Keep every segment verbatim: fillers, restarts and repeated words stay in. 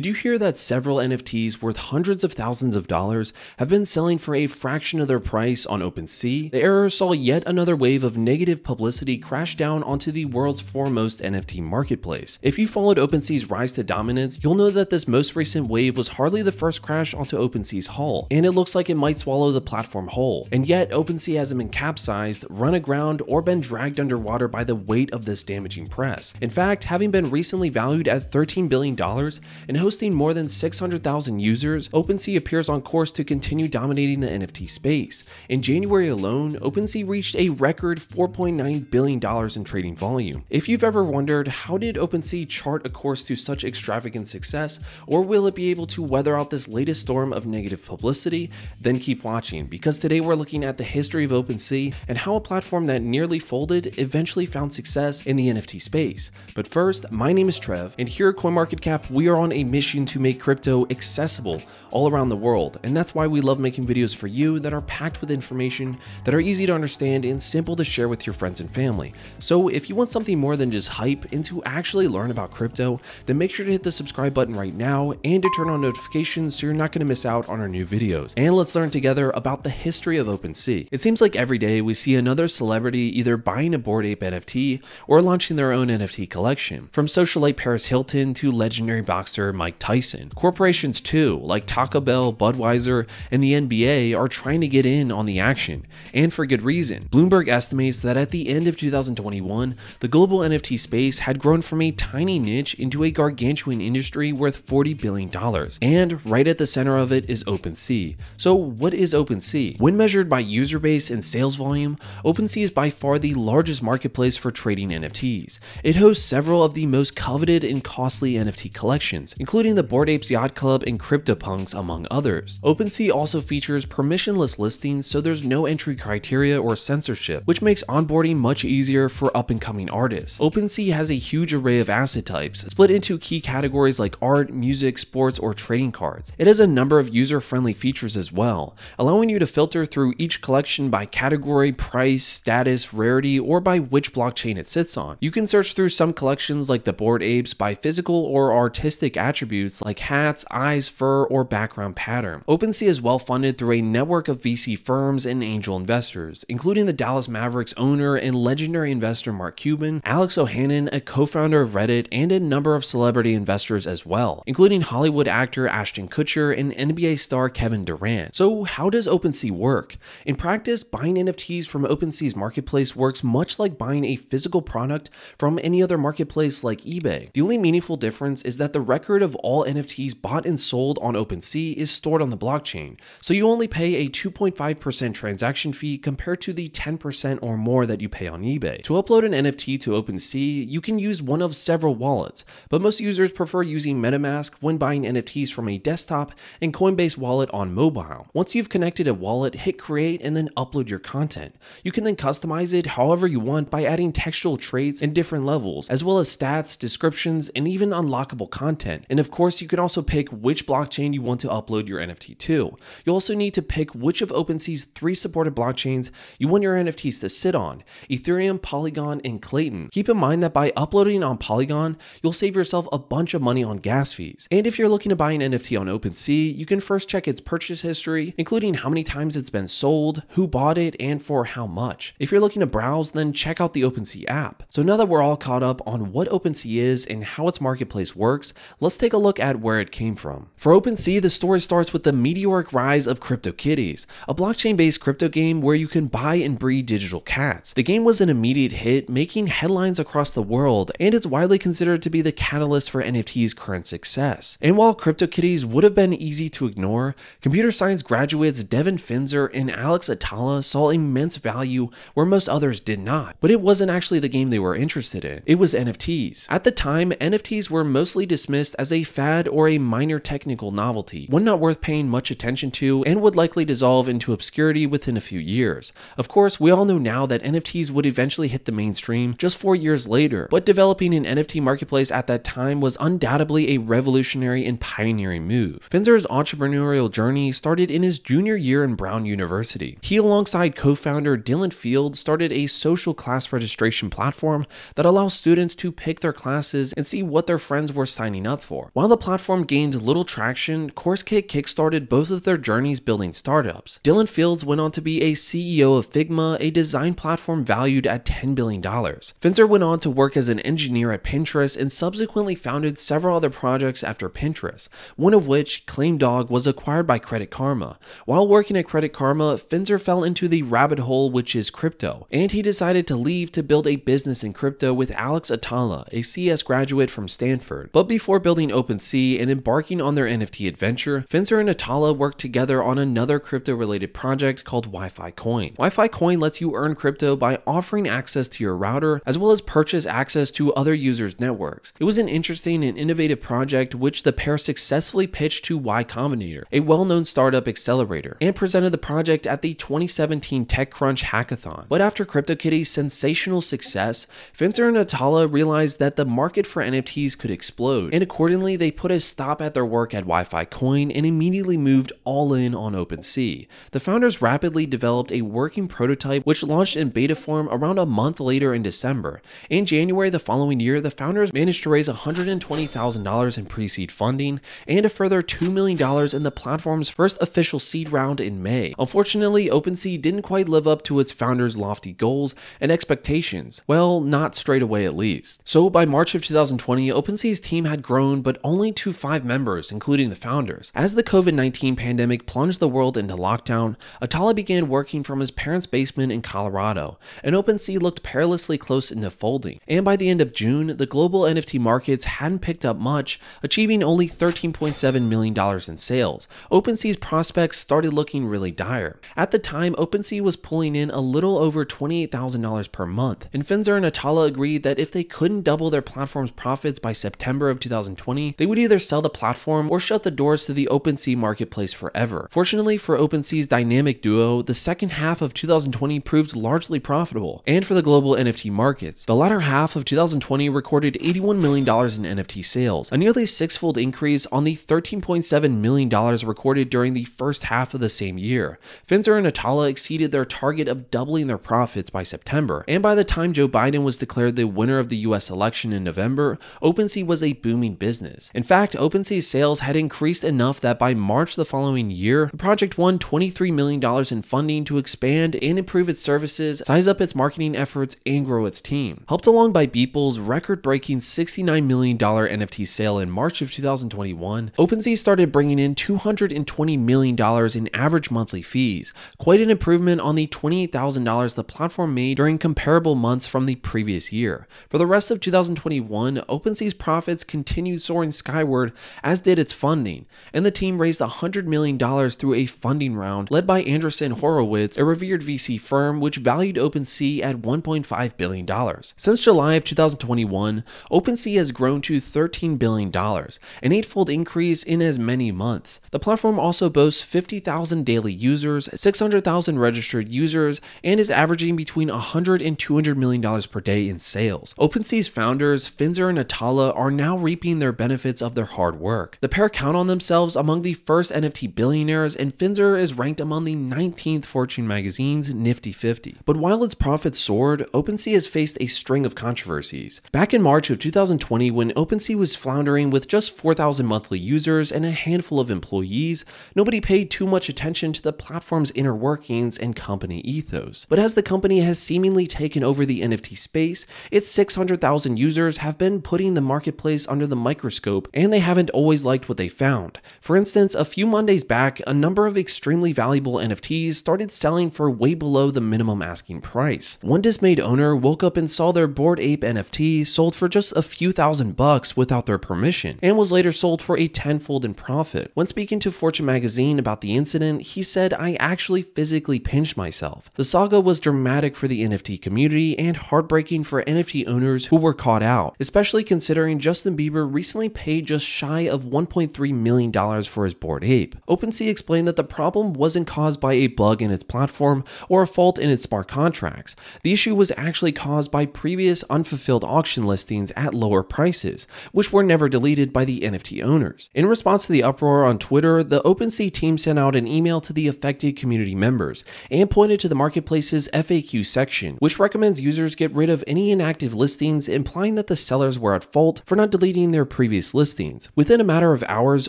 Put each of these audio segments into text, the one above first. Did you hear that several N F Ts worth hundreds of thousands of dollars have been selling for a fraction of their price on OpenSea? The error saw yet another wave of negative publicity crash down onto the world's foremost N F T marketplace. If you followed OpenSea's rise to dominance, you'll know that this most recent wave was hardly the first crash onto OpenSea's hull, and it looks like it might swallow the platform whole. And yet, OpenSea hasn't been capsized, run aground, or been dragged underwater by the weight of this damaging press. In fact, having been recently valued at thirteen billion dollars and hosting more than six hundred thousand users, OpenSea appears on course to continue dominating the N F T space. In January alone, OpenSea reached a record four point nine billion dollars in trading volume. If you've ever wondered, how did OpenSea chart a course to such extravagant success, or will it be able to weather out this latest storm of negative publicity? Then keep watching, because today we're looking at the history of OpenSea and how a platform that nearly folded eventually found success in the N F T space. But first, my name is Trev, and here at CoinMarketCap, we are on a mission to make crypto accessible all around the world, and that's why we love making videos for you that are packed with information, that are easy to understand and simple to share with your friends and family. So if you want something more than just hype and to actually learn about crypto, then make sure to hit the subscribe button right now and to turn on notifications so you're not going to miss out on our new videos. And let's learn together about the history of OpenSea. It seems like every day we see another celebrity either buying a Bored Ape N F T or launching their own N F T collection, from socialite Paris Hilton to legendary boxer Mike Tyson. Corporations too, like Taco Bell, Budweiser, and the N B A are trying to get in on the action, and for good reason. Bloomberg estimates that at the end of two thousand twenty-one, the global N F T space had grown from a tiny niche into a gargantuan industry worth forty billion dollars, and right at the center of it is OpenSea. So what is OpenSea? When measured by user base and sales volume, OpenSea is by far the largest marketplace for trading N F Ts. It hosts several of the most coveted and costly N F T collections, including the Bored Ape Yacht Club and CryptoPunks, among others. OpenSea also features permissionless listings, so there's no entry criteria or censorship, which makes onboarding much easier for up-and-coming artists. OpenSea has a huge array of asset types, split into key categories like art, music, sports, or trading cards. It has a number of user-friendly features as well, allowing you to filter through each collection by category, price, status, rarity, or by which blockchain it sits on. You can search through some collections like the Bored Apes by physical or artistic attributes like hats, eyes, fur, or background pattern. OpenSea is well funded through a network of V C firms and angel investors, including the Dallas Mavericks owner and legendary investor Mark Cuban, Alex O'Hannon, a co-founder of Reddit, and a number of celebrity investors as well, including Hollywood actor Ashton Kutcher and N B A star Kevin Durant. So how does OpenSea work? In practice, buying N F Ts from OpenSea's marketplace works much like buying a physical product from any other marketplace like eBay. The only meaningful difference is that the record of all N F Ts bought and sold on OpenSea is stored on the blockchain, so you only pay a two point five percent transaction fee compared to the ten percent or more that you pay on eBay. To upload an N F T to OpenSea, you can use one of several wallets, but most users prefer using MetaMask when buying N F Ts from a desktop and Coinbase wallet on mobile. Once you've connected a wallet, hit create and then upload your content. You can then customize it however you want by adding textual traits and different levels, as well as stats, descriptions, and even unlockable content. And of course, you can also pick which blockchain you want to upload your N F T to. You'll also need to pick which of OpenSea's three supported blockchains you want your N F Ts to sit on: Ethereum, Polygon, and Klaytn. Keep in mind that by uploading on Polygon, you'll save yourself a bunch of money on gas fees. And if you're looking to buy an N F T on OpenSea, you can first check its purchase history, including how many times it's been sold, who bought it, and for how much. If you're looking to browse, then check out the OpenSea app. So now that we're all caught up on what OpenSea is and how its market marketplace works, let's take a look at where it came from. For OpenSea, the story starts with the meteoric rise of CryptoKitties, a blockchain-based crypto game where you can buy and breed digital cats. The game was an immediate hit, making headlines across the world, and it's widely considered to be the catalyst for N F T's current success. And while CryptoKitties would have been easy to ignore, computer science graduates Devin Finzer and Alex Atallah saw immense value where most others did not. But it wasn't actually the game they were interested in, it was N F Ts. At the time, N F Ts were mostly dismissed as a fad or a minor technical novelty, one not worth paying much attention to and would likely dissolve into obscurity within a few years. Of course, we all know now that N F Ts would eventually hit the mainstream just four years later, but developing an N F T marketplace at that time was undoubtedly a revolutionary and pioneering move. Finzer's entrepreneurial journey started in his junior year in Brown University. He, alongside co-founder Dylan Field, started a social class registration platform that allows students to pick their classes and see what their friends were signing up for. platform. While the platform gained little traction, Coursekick kickstarted both of their journeys building startups. Dylan Fields went on to be a C E O of Figma, a design platform valued at ten billion dollars. Finzer went on to work as an engineer at Pinterest and subsequently founded several other projects after Pinterest, one of which, Claimdog, was acquired by Credit Karma. While working at Credit Karma, Finzer fell into the rabbit hole which is crypto, and he decided to leave to build a business in crypto with Alex Atallah, a C S graduate from Stanford. But before building OpenSea and embarking on their N F T adventure, Finzer and Atallah worked together on another crypto-related project called Wi-Fi Coin. Wi-Fi Coin lets you earn crypto by offering access to your router, as well as purchase access to other users' networks. It was an interesting and innovative project which the pair successfully pitched to Y Combinator, a well-known startup accelerator, and presented the project at the twenty seventeen TechCrunch hackathon. But after CryptoKitties' sensational success, Finzer and Atallah realized that the market for N F Ts could explode, and accordingly they put a stop at their work at Wi-Fi Coin and immediately moved all in on OpenSea. The founders rapidly developed a working prototype which launched in beta form around a month later in December. In January the following year, the founders managed to raise one hundred twenty thousand dollars in pre-seed funding and a further two million dollars in the platform's first official seed round in May. Unfortunately, OpenSea didn't quite live up to its founders' lofty goals and expectations. Well, not straight away at least. So by March of two thousand twenty, OpenSea's team had grown but only to five members, including the founders. As the COVID nineteen pandemic plunged the world into lockdown, Atallah began working from his parents' basement in Colorado, and OpenSea looked perilously close into folding. And by the end of June, the global N F T markets hadn't picked up much, achieving only thirteen point seven million dollars in sales. OpenSea's prospects started looking really dire. At the time, OpenSea was pulling in a little over twenty-eight thousand dollars per month, and Finzer and Atallah agreed that if they couldn't double their platform's profits by September of two thousand twenty, they would either sell the platform or shut the doors to the OpenSea marketplace forever. Fortunately for OpenSea's dynamic duo, the second half of two thousand twenty proved largely profitable, and for the global N F T markets, the latter half of two thousand twenty recorded eighty-one million dollars in N F T sales, a nearly six-fold increase on the thirteen point seven million dollars recorded during the first half of the same year. Finzer and Atallah exceeded their target of doubling their profits by September, and by the time Joe Biden was declared the winner of the U S election in November, OpenSea was a booming business. In fact, OpenSea's sales had increased enough that by March the following year, the project won twenty-three million dollars in funding to expand and improve its services, size up its marketing efforts, and grow its team. Helped along by Beeple's record-breaking sixty-nine million dollars N F T sale in March of two thousand twenty-one, OpenSea started bringing in two hundred twenty million dollars in average monthly fees, quite an improvement on the twenty-eight thousand dollars the platform made during comparable months from the previous year. For the rest of two thousand twenty-one, OpenSea's profits continued soaring skyward, as did its funding, and the team raised one hundred million dollars through a funding round led by Anderson Horowitz, a revered V C firm, which valued OpenSea at one point five billion dollars. Since July of two thousand twenty-one, OpenSea has grown to thirteen billion dollars, an eightfold increase in as many months. The platform also boasts fifty thousand daily users, six hundred thousand registered users, and is averaging between one hundred and two hundred million dollars per day in sales. OpenSea's founders, Finzer and Atallah, are now reaping their benefits of their hard work. The pair count on themselves among the first N F T billionaires, and Finzer is ranked among the nineteenth Fortune magazine's Nifty fifty. But while its profits soared, OpenSea has faced a string of controversies. Back in March of two thousand twenty, when OpenSea was floundering with just four thousand monthly users and a handful of employees, nobody paid too much attention to the platform's inner workings and company ethos. But as the company has seemingly taken over the N F T space, its six hundred thousand users have been putting the marketplace under the microscope, and they haven't always liked what they found. For instance, a few Mondays back, a number of extremely valuable N F Ts started selling for way below the minimum asking price. One dismayed owner woke up and saw their Bored Ape N F T sold for just a few thousand bucks without their permission, and was later sold for a tenfold in profit. When speaking to Fortune magazine about the incident, he said, "I actually physically pinched myself. The saga was dramatic for the N F T community and heartbreaking for N F T owners who were caught out, especially considering Justin Bieber recently paid just shy of one point three million dollars for his Bored Ape." OpenSea explained that the problem wasn't caused by a bug in its platform or a fault in its smart contracts. The issue was actually caused by previous unfulfilled auction listings at lower prices, which were never deleted by the N F T owners. In response to the uproar on Twitter, the OpenSea team sent out an email to the affected community members and pointed to the marketplace's F A Q section, which recommends users get rid of any inactive listings, implying that the sellers were at fault for not deleting their previous previous listings. Within a matter of hours,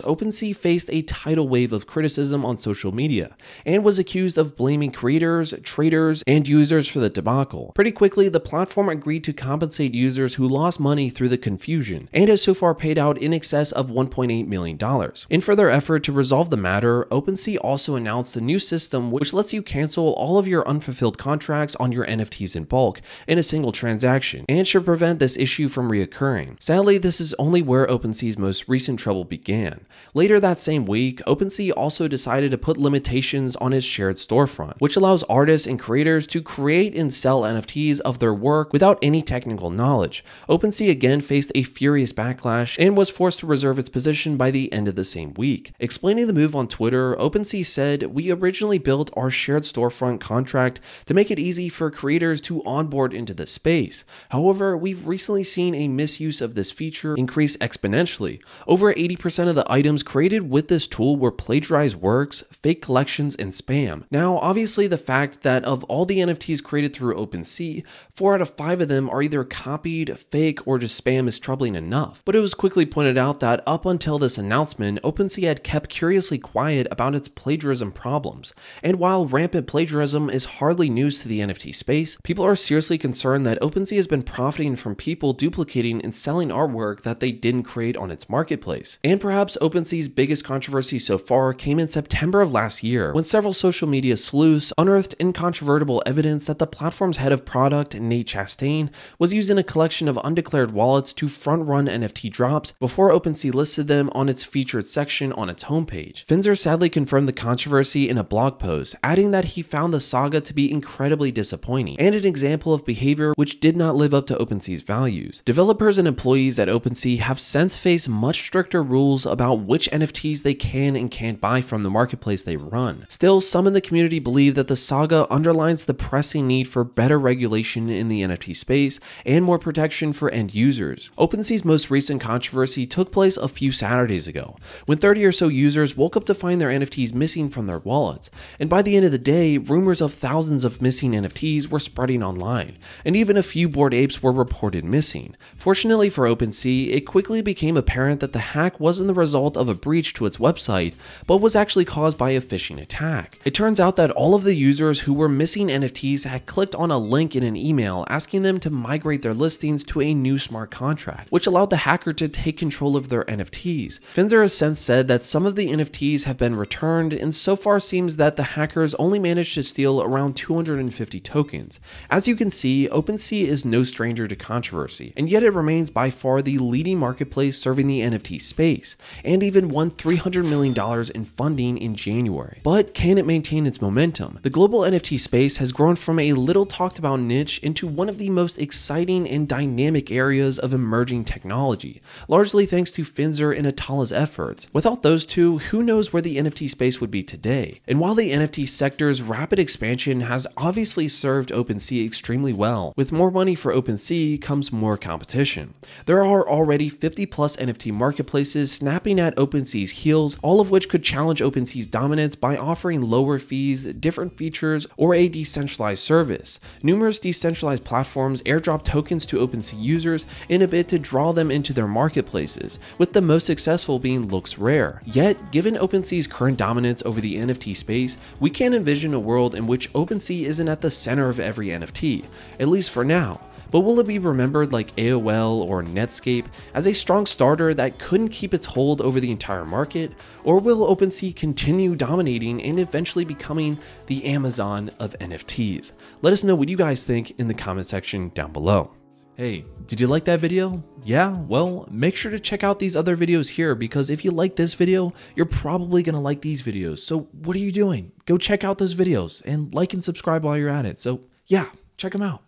OpenSea faced a tidal wave of criticism on social media and was accused of blaming creators, traders, and users for the debacle. Pretty quickly, the platform agreed to compensate users who lost money through the confusion and has so far paid out in excess of one point eight million dollars. In further effort to resolve the matter, OpenSea also announced a new system which lets you cancel all of your unfulfilled contracts on your N F Ts in bulk in a single transaction and should prevent this issue from reoccurring. Sadly, this is only where OpenSea's most recent trouble began. Later that same week, OpenSea also decided to put limitations on its shared storefront, which allows artists and creators to create and sell N F Ts of their work without any technical knowledge. OpenSea again faced a furious backlash and was forced to reserve its position by the end of the same week. Explaining the move on Twitter, OpenSea said, "We originally built our shared storefront contract to make it easy for creators to onboard into the space. However, we've recently seen a misuse of this feature increase exponentially. Over eighty percent of the items created with this tool were plagiarized works, fake collections, and spam. Now, obviously the fact that of all the N F Ts created through OpenSea, four out of five of them are either copied, fake, or just spam is troubling enough." But it was quickly pointed out that up until this announcement, OpenSea had kept curiously quiet about its plagiarism problems. And while rampant plagiarism is hardly news to the N F T space, people are seriously concerned that OpenSea has been profiting from people duplicating and selling artwork that they didn't create on its marketplace. And perhaps OpenSea's biggest controversy so far came in September of last year, when several social media sleuths unearthed incontrovertible evidence that the platform's head of product, Nate Chastain, was using a collection of undeclared wallets to front-run N F T drops before OpenSea listed them on its featured section on its homepage. Finzer sadly confirmed the controversy in a blog post, adding that he found the saga to be incredibly disappointing and an example of behavior which did not live up to OpenSea's values. Developers and employees at OpenSea have since faced much stricter rules about which N F Ts they can and can't buy from the marketplace they run. Still, some in the community believe that the saga underlines the pressing need for better regulation in the N F T space and more protection for end users. OpenSea's most recent controversy took place a few Saturdays ago, when thirty or so users woke up to find their N F Ts missing from their wallets, and by the end of the day, rumors of thousands of missing N F Ts were spreading online, and even a few Bored Apes were reported missing. Fortunately for OpenSea, it quickly became apparent that the hack wasn't the result of a breach to its website, but was actually caused by a phishing attack. It turns out that all of the users who were missing N F Ts had clicked on a link in an email asking them to migrate their listings to a new smart contract, which allowed the hacker to take control of their N F Ts. Finzer has since said that some of the N F Ts have been returned, and so far seems that the hackers only managed to steal around two hundred fifty tokens. As you can see, OpenSea is no stranger to controversy, and yet it remains by far the leading marketplace serving the N F T space, and even won three hundred million dollars in funding in January. But can it maintain its momentum? The global N F T space has grown from a little talked about niche into one of the most exciting and dynamic areas of emerging technology, largely thanks to Finzer and Atallah's efforts. Without those two, who knows where the N F T space would be today? And while the N F T sector's rapid expansion has obviously served OpenSea extremely well, with more money for OpenSea comes more competition. There are already fifty plus N F T marketplaces snapping at OpenSea's heels, all of which could challenge OpenSea's dominance by offering lower fees, different features, or a decentralized service. Numerous decentralized platforms airdrop tokens to OpenSea users in a bid to draw them into their marketplaces, with the most successful being LooksRare. Yet, given OpenSea's current dominance over the N F T space, we can't envision a world in which OpenSea isn't at the center of every N F T, at least for now. But will it be remembered like A O L or Netscape as a strong starter that couldn't keep its hold over the entire market? Or will OpenSea continue dominating and eventually becoming the Amazon of N F Ts? Let us know what you guys think in the comment section down below. Hey, did you like that video? Yeah, well, make sure to check out these other videos here, because if you like this video, you're probably gonna like these videos. So what are you doing? Go check out those videos and like and subscribe while you're at it. So yeah, check them out.